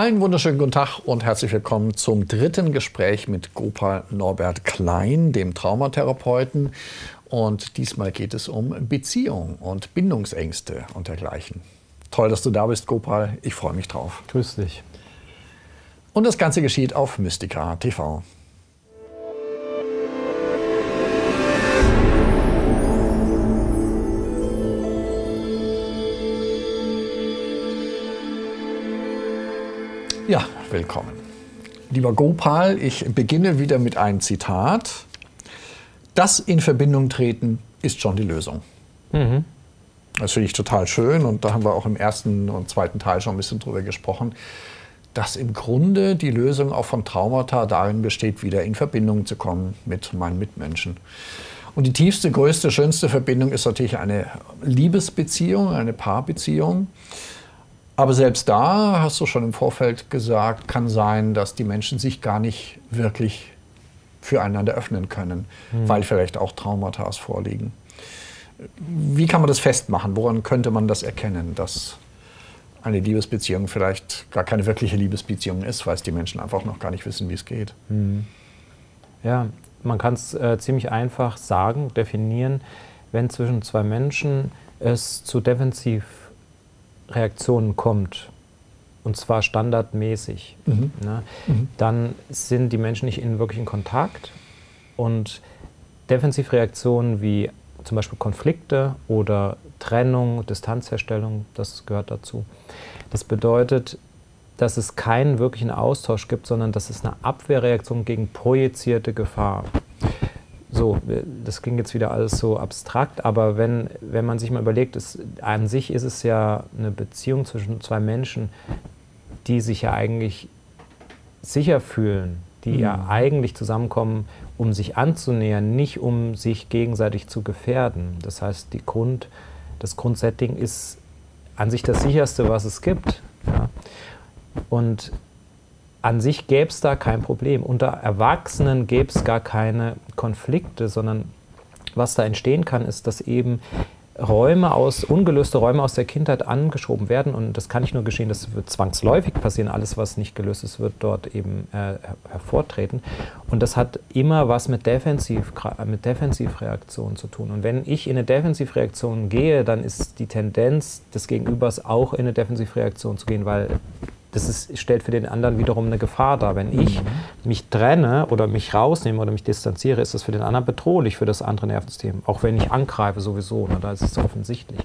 Einen wunderschönen guten Tag und herzlich willkommen zum dritten Gespräch mit Gopal Norbert Klein, dem Traumatherapeuten. Und diesmal geht es um Beziehung und Bindungsängste und dergleichen. Toll, dass du da bist, Gopal. Ich freue mich drauf. Grüß dich. Und das Ganze geschieht auf Mystica TV. Ja, willkommen. Lieber Gopal, ich beginne wieder mit einem Zitat. Das in Verbindung treten ist schon die Lösung. Mhm. Das finde ich total schön und da haben wir auch im ersten und zweiten Teil schon ein bisschen drüber gesprochen, dass im Grunde die Lösung auch von Traumata darin besteht, wieder in Verbindung zu kommen mit meinen Mitmenschen. Und die tiefste, größte, schönste Verbindung ist natürlich eine Liebesbeziehung, eine Paarbeziehung. Aber selbst da, hast du schon im Vorfeld gesagt, kann sein, dass die Menschen sich gar nicht wirklich füreinander öffnen können, weil vielleicht auch Traumata vorliegen. Wie kann man das festmachen? Woran könnte man das erkennen, dass eine Liebesbeziehung vielleicht gar keine wirkliche Liebesbeziehung ist, weil es die Menschen einfach noch gar nicht wissen, wie es geht? Ja, man kann es ziemlich einfach sagen, definieren, wenn zwischen zwei Menschen es zu defensiv Reaktionen kommt, und zwar standardmäßig, ne? Dann sind die Menschen nicht in wirklichen Kontakt und Defensivreaktionen wie zum Beispiel Konflikte oder Trennung, Distanzherstellung, das gehört dazu. Das bedeutet, dass es keinen wirklichen Austausch gibt, sondern dass es eine Abwehrreaktion gegen projizierte Gefahr. So, das klingt jetzt wieder alles so abstrakt, aber wenn man sich mal überlegt, an sich ist es ja eine Beziehung zwischen zwei Menschen, die sich ja eigentlich sicher fühlen, die ja eigentlich zusammenkommen, um sich anzunähern, nicht um sich gegenseitig zu gefährden. Das heißt, das Grundsetting ist an sich das Sicherste, was es gibt. Ja? Und an sich gäbe es da kein Problem. Unter Erwachsenen gäbe es gar keine Konflikte, sondern was da entstehen kann, ist, dass eben ungelöste Räume aus der Kindheit angeschoben werden. Und das kann nicht nur geschehen, das wird zwangsläufig passieren. Alles, was nicht gelöst ist, wird dort eben hervortreten. Und das hat immer was mit Defensivreaktionen zu tun. Und wenn ich in eine Defensivreaktion gehe, dann ist die Tendenz des Gegenübers auch in eine Defensivreaktion zu gehen, weil stellt für den anderen wiederum eine Gefahr dar. Wenn ich mich trenne oder mich rausnehme oder mich distanziere, ist das für den anderen bedrohlich, für das andere Nervensystem. Auch wenn ich angreife sowieso, ne, da ist es offensichtlich.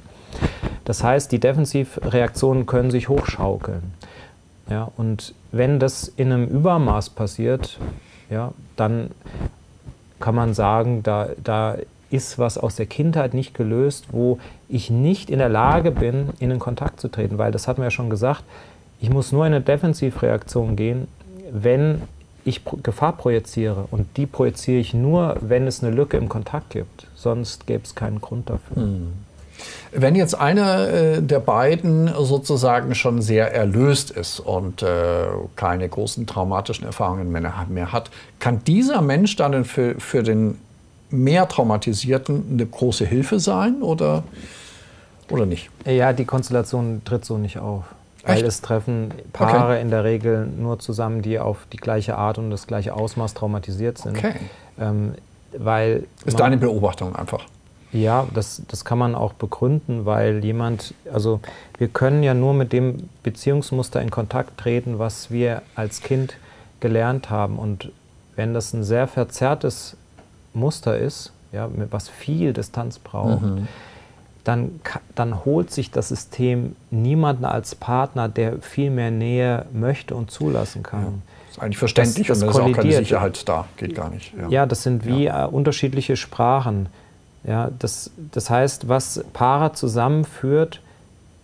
Das heißt, die Defensivreaktionen können sich hochschaukeln. Ja, und wenn das in einem Übermaß passiert, ja, dann kann man sagen, da ist was aus der Kindheit nicht gelöst, wo ich nicht in der Lage bin, in den Kontakt zu treten. Weil, das hatten wir ja schon gesagt, ich muss nur in eine Defensivreaktion gehen, wenn ich Gefahr projiziere. Und die projiziere ich nur, wenn es eine Lücke im Kontakt gibt. Sonst gäbe es keinen Grund dafür. Wenn jetzt einer der beiden sozusagen schon sehr erlöst ist und keine großen traumatischen Erfahrungen mehr hat, kann dieser Mensch dann für den mehr Traumatisierten eine große Hilfe sein oder nicht? Ja, die Konstellation tritt so nicht auf. Weil es treffen Paare in der Regel nur zusammen, die auf die gleiche Art und das gleiche Ausmaß traumatisiert sind. Okay. Weil ist deine Beobachtung einfach? Ja, das kann man auch begründen, weil also wir können ja nur mit dem Beziehungsmuster in Kontakt treten, was wir als Kind gelernt haben. Und wenn das ein sehr verzerrtes Muster ist, ja, was viel Distanz braucht, dann holt sich das System niemanden als Partner, der viel mehr Nähe möchte und zulassen kann. Ja, ist eigentlich verständlich, und da ist auch keine Sicherheit da, geht gar nicht. Ja, das sind wie unterschiedliche Sprachen. Ja, das heißt, was Paare zusammenführt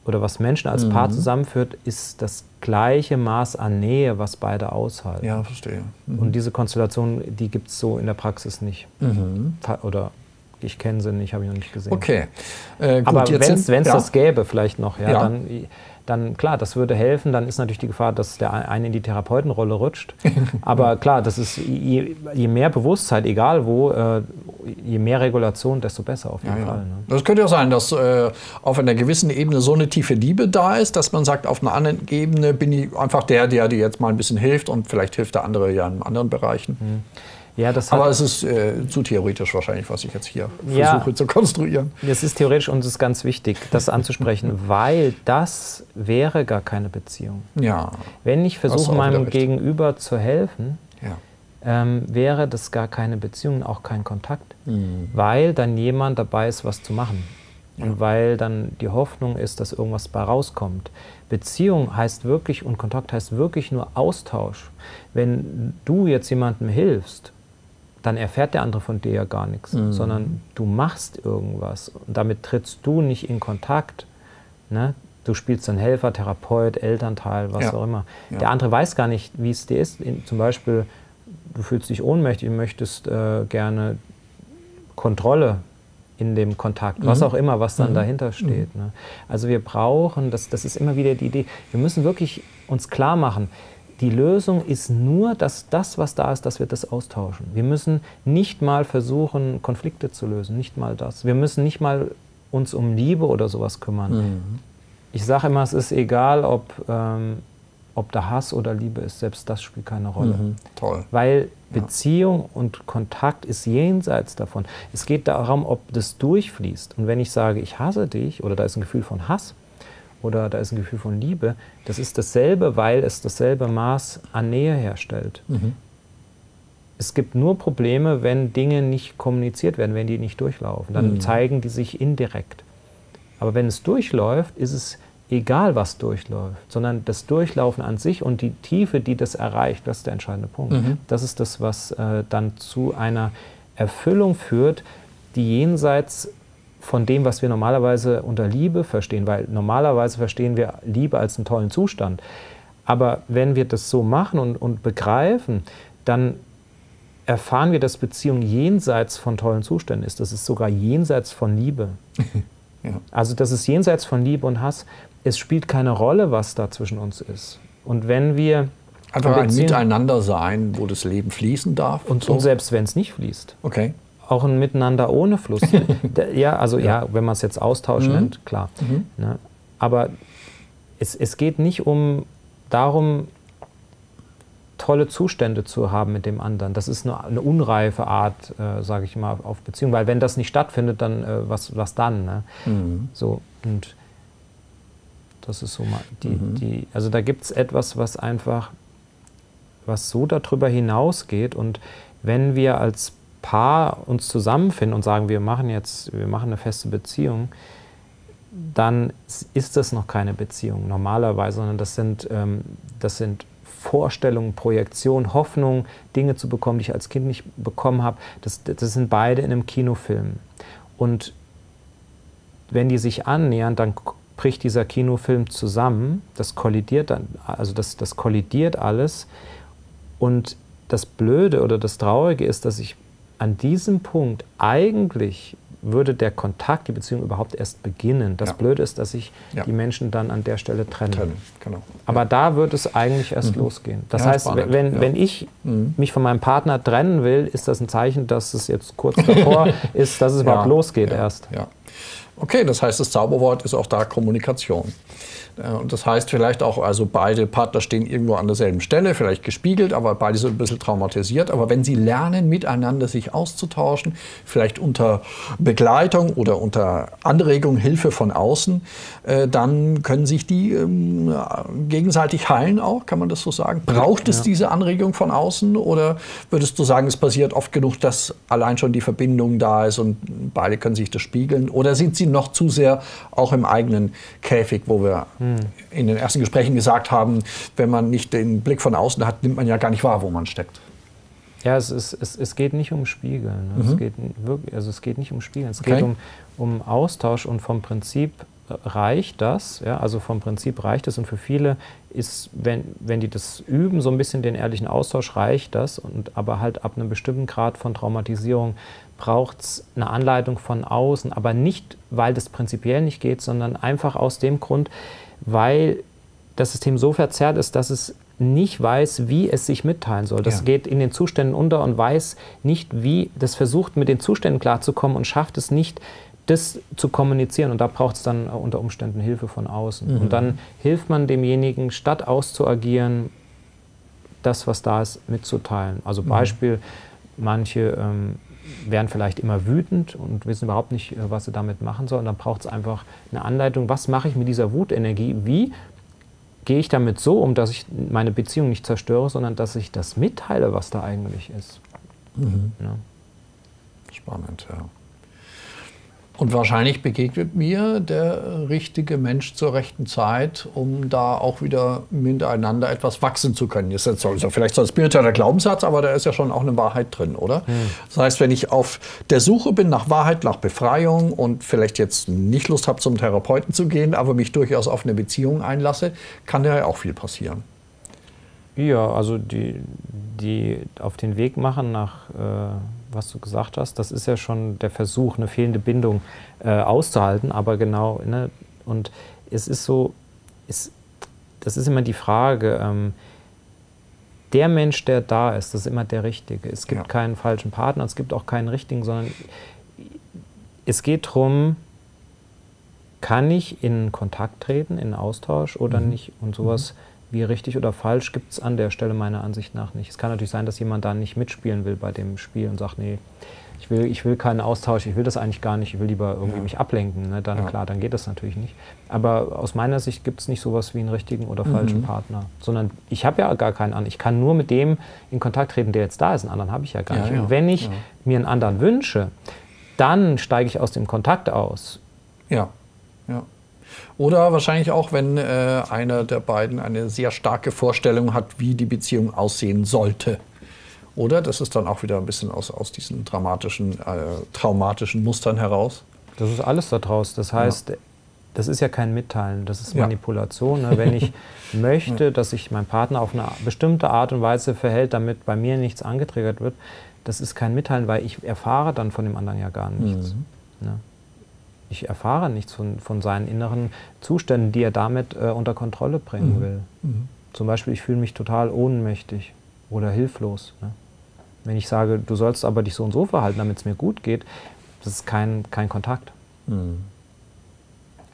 oder was Menschen als Paar zusammenführt, ist das gleiche Maß an Nähe, was beide aushalten. Ja, verstehe. Und diese Konstellation, die gibt es so in der Praxis nicht. Oder ich kenne sie nicht, habe ich noch nicht gesehen. Okay. Gut, aber wenn es das gäbe vielleicht noch, ja, dann klar, das würde helfen. Dann ist natürlich die Gefahr, dass der eine in die Therapeutenrolle rutscht. Aber klar, das ist je mehr Bewusstheit, egal wo, je mehr Regulation, desto besser auf jeden Fall. Ne? Das könnte ja sein, dass auf einer gewissen Ebene so eine tiefe Liebe da ist, dass man sagt, auf einer anderen Ebene bin ich einfach der dir jetzt mal ein bisschen hilft und vielleicht hilft der andere ja in anderen Bereichen. Mhm. Ja, das aber es ist zu theoretisch wahrscheinlich, was ich jetzt hier versuche zu konstruieren. Es ist theoretisch und es ist ganz wichtig, das anzusprechen, weil das wäre gar keine Beziehung. Ja. Wenn ich versuche, meinem Gegenüber zu helfen, wäre das gar keine Beziehung, auch kein Kontakt, weil dann jemand dabei ist, was zu machen. Und weil dann die Hoffnung ist, dass irgendwas bei rauskommt. Beziehung heißt wirklich und Kontakt heißt wirklich nur Austausch. Wenn du jetzt jemandem hilfst, dann erfährt der andere von dir ja gar nichts, sondern du machst irgendwas und damit trittst du nicht in Kontakt. Ne? Du spielst dann Helfer, Therapeut, Elternteil, was auch immer. Ja. Der andere weiß gar nicht, wie es dir ist. Zum Beispiel, du fühlst dich ohnmächtig, du möchtest gerne Kontrolle in dem Kontakt, was auch immer, was dann dahinter steht. Ne? Also wir brauchen, das ist immer wieder die Idee, wir müssen wirklich uns klar machen, die Lösung ist nur, dass das, was da ist, dass wir das austauschen. Wir müssen nicht mal versuchen, Konflikte zu lösen, nicht mal das. Wir müssen nicht mal uns um Liebe oder sowas kümmern. Ich sage immer, es ist egal, ob da Hass oder Liebe ist, selbst das spielt keine Rolle. Toll. Weil Beziehung und Kontakt ist jenseits davon. Es geht darum, ob das durchfließt. Und wenn ich sage, ich hasse dich oder da ist ein Gefühl von Hass, oder da ist ein Gefühl von Liebe, das ist dasselbe, weil es dasselbe Maß an Nähe herstellt. Es gibt nur Probleme, wenn Dinge nicht kommuniziert werden, wenn die nicht durchlaufen. Dann zeigen die sich indirekt. Aber wenn es durchläuft, ist es egal, was durchläuft, sondern das Durchlaufen an sich und die Tiefe, die das erreicht, das ist der entscheidende Punkt. Das ist das, was dann zu einer Erfüllung führt, die jenseits von dem, was wir normalerweise unter Liebe verstehen, weil normalerweise verstehen wir Liebe als einen tollen Zustand. Aber wenn wir das so machen und begreifen, dann erfahren wir, dass Beziehung jenseits von tollen Zuständen ist. Das ist sogar jenseits von Liebe. Also das ist jenseits von Liebe und Hass. Es spielt keine Rolle, was da zwischen uns ist. Und wenn wir einfach ein Miteinander sein, wo das Leben fließen darf. Und selbst wenn es nicht fließt. Auch ein Miteinander ohne Fluss. Ja, wenn man es jetzt Austausch nennt, klar. Ne? Aber es geht nicht darum, tolle Zustände zu haben mit dem anderen. Das ist eine unreife Art, sage ich mal, auf Beziehung. Weil wenn das nicht stattfindet, dann was dann? Ne? So, und das ist so mal also da gibt es etwas, was so darüber hinausgeht. Und wenn wir als Paar uns zusammenfinden und sagen, wir machen eine feste Beziehung, dann ist das noch keine Beziehung normalerweise, sondern das sind Vorstellungen, Projektionen, Hoffnungen, Dinge zu bekommen, die ich als Kind nicht bekommen habe. Das sind beide in einem Kinofilm. Und wenn die sich annähern, dann bricht dieser Kinofilm zusammen, das kollidiert dann, also das kollidiert alles. Und das Blöde oder das Traurige ist, dass ich an diesem Punkt eigentlich würde der Kontakt, die Beziehung überhaupt erst beginnen. Das Blöde ist, dass sich die Menschen dann an der Stelle trennen. Genau. Aber da wird es eigentlich erst losgehen. Das heißt, wenn ich mich von meinem Partner trennen will, ist das ein Zeichen, dass es jetzt kurz davor ist, dass es überhaupt losgeht erst. Okay, das heißt, das Zauberwort ist auch da Kommunikation. Und das heißt vielleicht auch, also beide Partner stehen irgendwo an derselben Stelle, vielleicht gespiegelt, aber beide sind ein bisschen traumatisiert. Aber wenn sie lernen, miteinander sich auszutauschen, vielleicht unter Begleitung oder unter Anregung, Hilfe von außen, dann können sich die gegenseitig heilen auch, kann man das so sagen? Braucht es diese Anregung von außen oder würdest du sagen, es passiert oft genug, dass allein schon die Verbindung da ist und beide können sich das spiegeln? Oder sind sie noch zu sehr auch im eigenen Käfig, wo wir in den ersten Gesprächen gesagt haben, wenn man nicht den Blick von außen hat, nimmt man ja gar nicht wahr, wo man steckt. Ja, es geht nicht um Spiegeln. Es geht wirklich, also es geht nicht um Spiegeln. Es geht um Austausch und vom Prinzip reicht das. Ja, also vom Prinzip reicht es und für viele ist, wenn die das üben, so ein bisschen den ehrlichen Austausch, reicht das. Aber halt ab einem bestimmten Grad von Traumatisierung braucht es eine Anleitung von außen, aber nicht, weil das prinzipiell nicht geht, sondern einfach aus dem Grund, weil das System so verzerrt ist, dass es nicht weiß, wie es sich mitteilen soll. Das geht in den Zuständen unter und weiß nicht, wie das versucht, mit den Zuständen klarzukommen und schafft es nicht, das zu kommunizieren. Und da braucht es dann unter Umständen Hilfe von außen. Mhm. Und dann hilft man demjenigen, statt auszuagieren, das, was da ist, mitzuteilen. Also Beispiel, manche werden vielleicht immer wütend und wissen überhaupt nicht, was sie damit machen sollen. Und dann braucht es einfach eine Anleitung, was mache ich mit dieser Wutenergie, wie gehe ich damit so um, dass ich meine Beziehung nicht zerstöre, sondern dass ich das mitteile, was da eigentlich ist. Mhm. Ja. Spannend, ja. Und wahrscheinlich begegnet mir der richtige Mensch zur rechten Zeit, um da auch wieder miteinander etwas wachsen zu können. Jetzt ist das vielleicht so ein spiritueller Glaubenssatz, aber da ist ja schon auch eine Wahrheit drin, oder? Mhm. Das heißt, wenn ich auf der Suche bin nach Wahrheit, nach Befreiung und vielleicht jetzt nicht Lust habe, zum Therapeuten zu gehen, aber mich durchaus auf eine Beziehung einlasse, kann da ja auch viel passieren. Ja, also die auf den Weg machen nach... was du gesagt hast, das ist ja schon der Versuch, eine fehlende Bindung auszuhalten, aber genau, ne, und es ist so, das ist immer die Frage, der Mensch, der da ist, das ist immer der Richtige. Es gibt keinen falschen Partner, es gibt auch keinen richtigen, sondern es geht darum, kann ich in Kontakt treten, in Austausch oder nicht, und sowas wie richtig oder falsch gibt es an der Stelle meiner Ansicht nach nicht. Es kann natürlich sein, dass jemand da nicht mitspielen will bei dem Spiel und sagt, nee, ich will keinen Austausch, ich will das eigentlich gar nicht, ich will lieber irgendwie mich ablenken. Ne? Dann klar, dann geht das natürlich nicht. Aber aus meiner Sicht gibt es nicht sowas wie einen richtigen oder falschen Partner, sondern ich habe ja gar keinen anderen. Ich kann nur mit dem in Kontakt treten, der jetzt da ist. Einen anderen habe ich ja gar nicht. Und wenn ich mir einen anderen wünsche, dann steige ich aus dem Kontakt aus. Ja, ja. Oder wahrscheinlich auch, wenn einer der beiden eine sehr starke Vorstellung hat, wie die Beziehung aussehen sollte. Oder? Das ist dann auch wieder ein bisschen aus diesen dramatischen, traumatischen Mustern heraus. Das ist alles daraus. Das heißt, das ist ja kein Mitteilen, das ist Manipulation. Ne? Wenn ich möchte, dass sich mein Partner auf eine bestimmte Art und Weise verhält, damit bei mir nichts angetriggert wird, das ist kein Mitteilen, weil ich erfahre dann von dem anderen ja gar nichts. Ne? Ich erfahre nichts von seinen inneren Zuständen, die er damit unter Kontrolle bringen will. Zum Beispiel, ich fühle mich total ohnmächtig oder hilflos. Ne? Wenn ich sage, du sollst aber dich so und so verhalten, damit es mir gut geht, das ist kein Kontakt.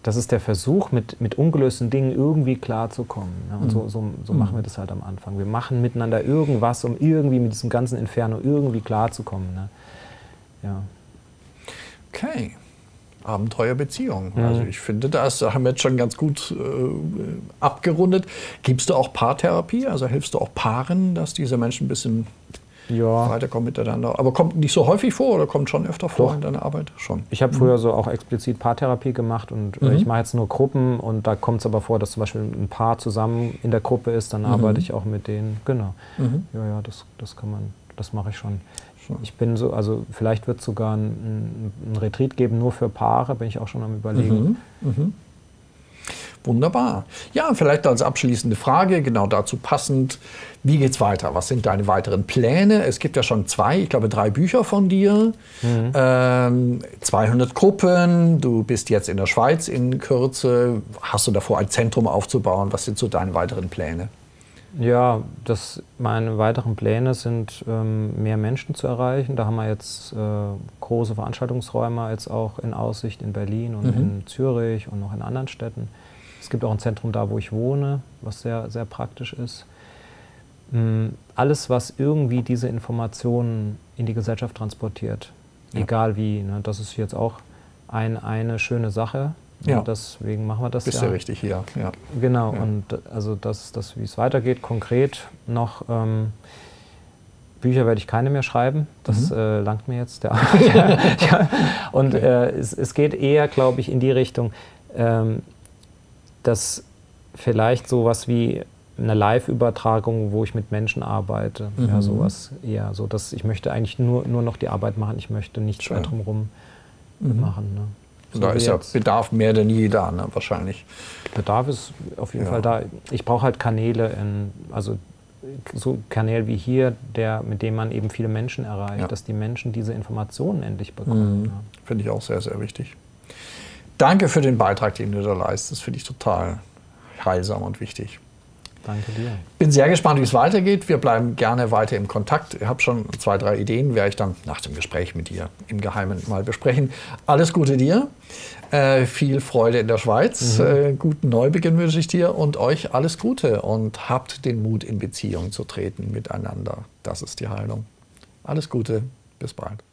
Das ist der Versuch, mit ungelösten Dingen irgendwie klarzukommen. Ne? Und so machen wir das halt am Anfang. Wir machen miteinander irgendwas, um irgendwie mit diesem ganzen Inferno irgendwie klarzukommen. Ne? Ja. Okay. Abenteuerbeziehung. Also ich finde, das haben wir jetzt schon ganz gut abgerundet. Gibst du auch Paartherapie? Also hilfst du auch Paaren, dass diese Menschen ein bisschen weiterkommen miteinander? Aber kommt nicht so häufig vor oder kommt schon öfter vor in deiner Arbeit? Schon. Ich habe früher so auch explizit Paartherapie gemacht und ich mache jetzt nur Gruppen und da kommt es aber vor, dass zum Beispiel ein Paar zusammen in der Gruppe ist, dann arbeite ich auch mit denen. Genau. Ja, das kann man, das mache ich schon. Ich bin so, also vielleicht wird es sogar ein Retreat geben, nur für Paare, bin ich auch schon am Überlegen. Wunderbar. Ja, vielleicht als abschließende Frage, genau dazu passend, wie geht's weiter? Was sind deine weiteren Pläne? Es gibt ja schon 2, ich glaube 3 Bücher von dir, 200 Gruppen, du bist jetzt in der Schweiz in Kürze. Hast du davor, ein Zentrum aufzubauen? Was sind so deine weiteren Pläne? Ja, meine weiteren Pläne sind, mehr Menschen zu erreichen. Da haben wir jetzt große Veranstaltungsräume jetzt auch in Aussicht in Berlin und in Zürich und noch in anderen Städten. Es gibt auch ein Zentrum da, wo ich wohne, was sehr, sehr praktisch ist. Alles, was irgendwie diese Informationen in die Gesellschaft transportiert, egal wie, ne, das ist jetzt auch eine schöne Sache. Ja. Deswegen machen wir das. Bist du richtig hier. Ja. Genau, und also wie es weitergeht, konkret noch, Bücher werde ich keine mehr schreiben, das langt mir jetzt der Und es geht eher, glaube ich, in die Richtung, dass vielleicht sowas wie eine Live-Übertragung, wo ich mit Menschen arbeite, ja, sowas eher, so dass ich möchte eigentlich nur noch die Arbeit machen, ich möchte nichts mehr drumherum machen. Ne? Da ist ja Bedarf mehr denn je da, ne, wahrscheinlich. Bedarf ist auf jeden Fall da. Ich brauche halt Kanäle, also so Kanäle wie hier, mit dem man eben viele Menschen erreicht, dass die Menschen diese Informationen endlich bekommen. Finde ich auch sehr, sehr wichtig. Danke für den Beitrag, den du da leistest. Finde ich total heilsam und wichtig. Danke dir. Bin sehr gespannt, wie es weitergeht. Wir bleiben gerne weiter im Kontakt. Ich habe schon 2, 3 Ideen, werde ich dann nach dem Gespräch mit dir im Geheimen mal besprechen. Alles Gute dir, viel Freude in der Schweiz, guten Neubeginn wünsche ich dir und euch alles Gute. Und habt den Mut, in Beziehung zu treten miteinander. Das ist die Heilung. Alles Gute, bis bald.